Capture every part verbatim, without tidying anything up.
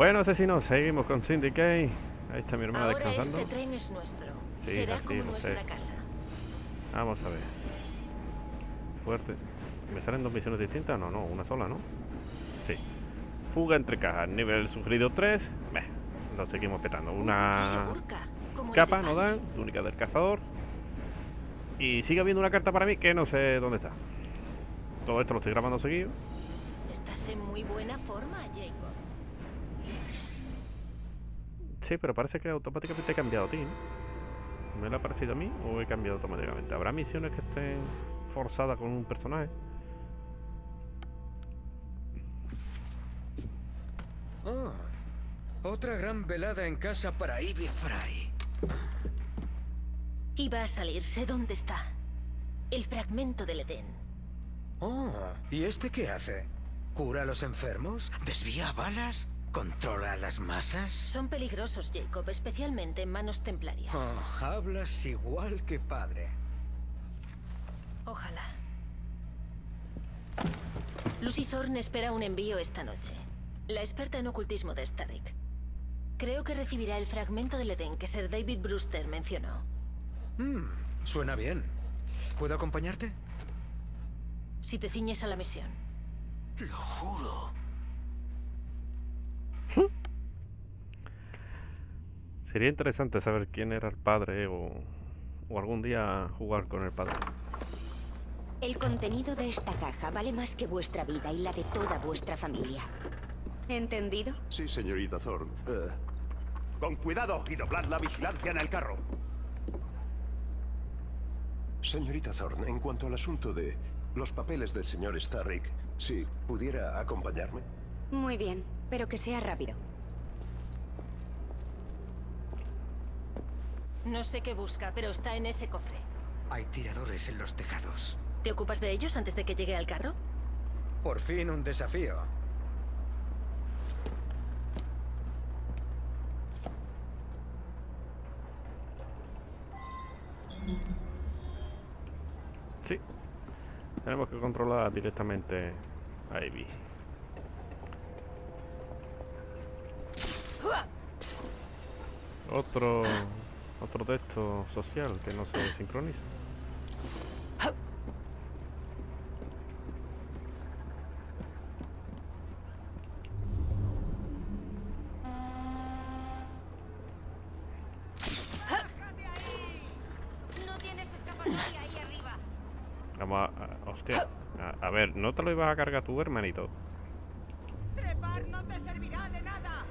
Bueno, asesinos, seguimos con Syndicate. Ahí está mi hermano descansando. Ahora este tren es nuestro. Sí, será así, como nuestra usted. Casa. Vamos a ver. Fuerte. ¿Me salen dos misiones distintas? No, no, una sola, ¿no? Sí. Fuga entre cajas, nivel sugerido tres. Beh, lo seguimos petando. Una capa nos dan, túnica del cazador. Y sigue habiendo una carta para mí que no sé dónde está. Todo esto lo estoy grabando seguido. Estás en muy buena forma, Jacob. Sí, pero parece que automáticamente he cambiado a ti, ¿no? ¿Me lo ha parecido a mí o he cambiado automáticamente? ¿Habrá misiones que estén forzadas con un personaje? Oh, otra gran velada en casa para Evie Frye. Iba a salirse. ¿Dónde está? El fragmento del Eden. Oh, ¿y este qué hace? ¿Cura a los enfermos? ¿Desvía balas? ¿Controla las masas? Son peligrosos, Jacob, especialmente en manos templarias. Oh, hablas igual que padre. Ojalá. Lucy Thorne espera un envío esta noche. La experta en ocultismo de Starrick. Creo que recibirá el fragmento del Edén que Sir David Brewster mencionó. Mm, suena bien. ¿Puedo acompañarte? Si te ciñes a la misión. Lo juro. Sería interesante saber quién era el padre, eh, o, o algún día jugar con el padre. El contenido de esta caja vale más que vuestra vida y la de toda vuestra familia. ¿Entendido? Sí, señorita Thorne. Uh, con cuidado y doblad la vigilancia en el carro. Señorita Thorne, en cuanto al asunto de los papeles del señor Starrick, si pudiera acompañarme. Muy bien, pero que sea rápido. No sé qué busca, pero está en ese cofre. Hay tiradores en los tejados. ¿Te ocupas de ellos antes de que llegue al carro? Por fin un desafío. Sí. Tenemos que controlar directamente a Evie. Otro... Otro texto social que no se sincroniza. No tienes escapatoria ahí arriba. Vamos a, a... Hostia. A, a ver, ¿no te lo ibas a cargar tu hermanito? Trepar no te servirá de nada.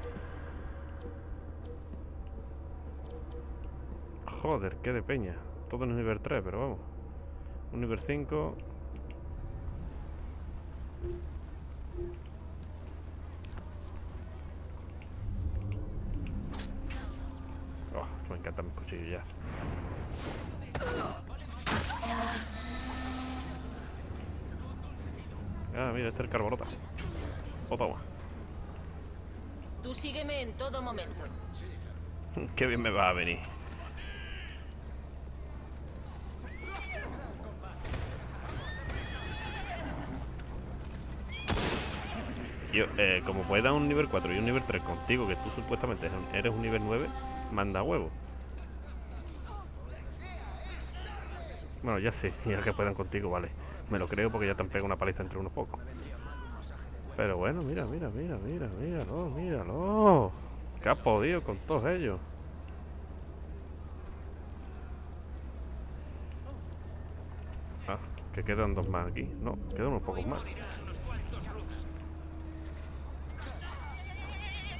Joder, qué de peña. Todo en nivel tres, pero vamos. Un nivel cinco. Oh, me encantan mis cuchillos ya. Ah, mira, este es el carborota. O toma. Tú sígueme en todo momento. Qué bien me va a venir. Yo, eh, como puede dar un nivel cuatro y un nivel tres contigo, que tú supuestamente eres un nivel nueve, manda huevo. Bueno, ya sé, ya que puedan contigo, vale. Me lo creo porque ya te han pegado una paliza entre unos pocos. Pero bueno, mira, mira, mira, mira, míralo, míralo. ¿Qué ha podido con todos ellos? Ah, que quedan dos más aquí. No, quedan unos pocos más.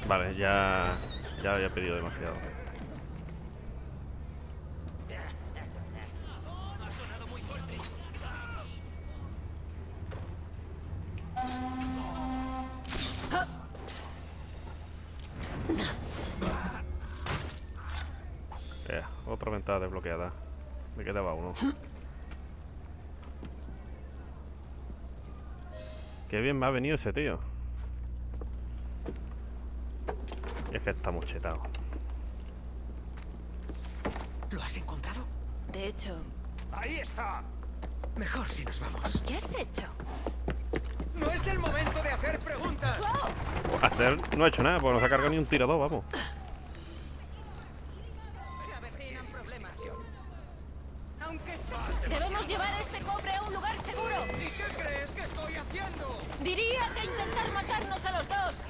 Vale, ya, ya había pedido demasiado. Eh, otra ventana desbloqueada. Me quedaba uno. Qué bien me ha venido ese tío. Es que está mochetado. ¿Lo has encontrado? De hecho... ¡Ahí está! Mejor si nos vamos. ¿Qué has hecho? ¡No es el momento de hacer preguntas! ¡Oh! hacer no ha hecho nada, porque no se ha cargado ni un tirador, vamos. Debemos llevar a este cobre a un lugar seguro. ¿Y qué crees que estoy haciendo? Diría que intentar matarnos a los dos.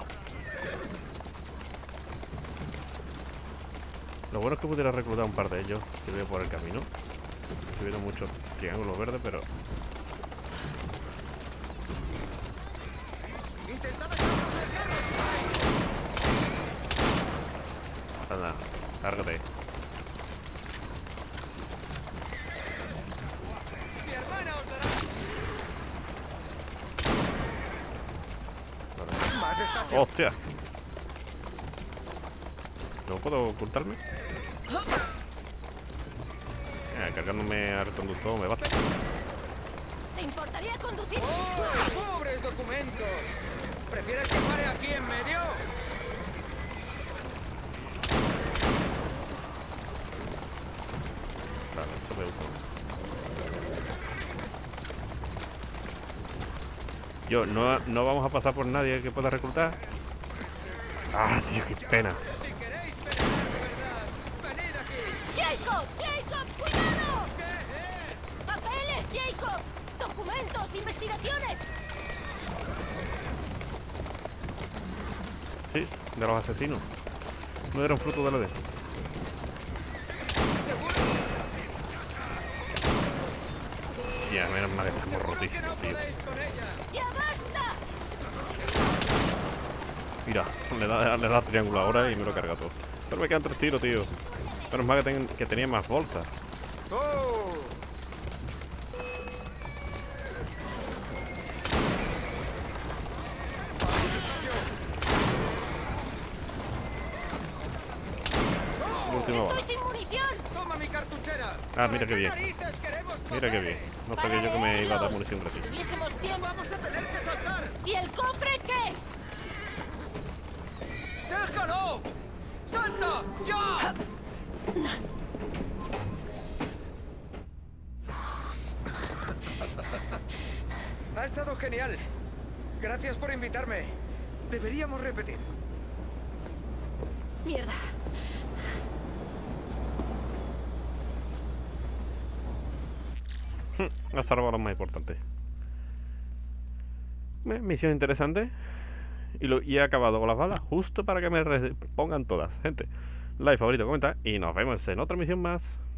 Lo bueno es que pudiera reclutar un par de ellos que veo por el camino. Estuvieron muchos triángulos verdes, pero... Anda, cárgate. ¡Hostia! ¿No puedo ocultarme? Eh, cargándome al conductor me basta. ¿Te importaría conducir? ¡Oh, pobres documentos! ¿Prefieres que pare aquí en medio? Claro, eso me gusta. Yo, no, no vamos a pasar por nadie que pueda reclutar. ¡Ah, tío, qué pena! ¡Jacob! ¡Jacob! ¡Cuidado! ¡Papeles, Jacob! ¡Documentos! ¡Investigaciones! Sí, de los asesinos. No eran fruto de la ley. Sí, a menos mal estamos rotísimos, tío. ¡Ya basta! Mira, le da, le da triángulo ahora y me lo carga todo. Pero me quedan tres tiros, tío. Menos mal que, ten, que tenía más bolsas. ¡Oh! Estoy sin munición. Toma mi cartuchera. Ah, mira qué bien. Mira qué bien. No sabía yo que me iba a dar munición recién. Si tuviésemos tiempo, vamos a tener que saltar. ¿Y el cofre qué? ¡Déjalo! ¡Salta! ¡Ya! Ha estado genial. Gracias por invitarme. Deberíamos repetir. Mierda. Ha salvado lo más importante. Misión interesante. Y, lo, y he acabado con las balas justo para que me pongan todas. Gente, like, favorito, comenta y nos vemos en otra misión más.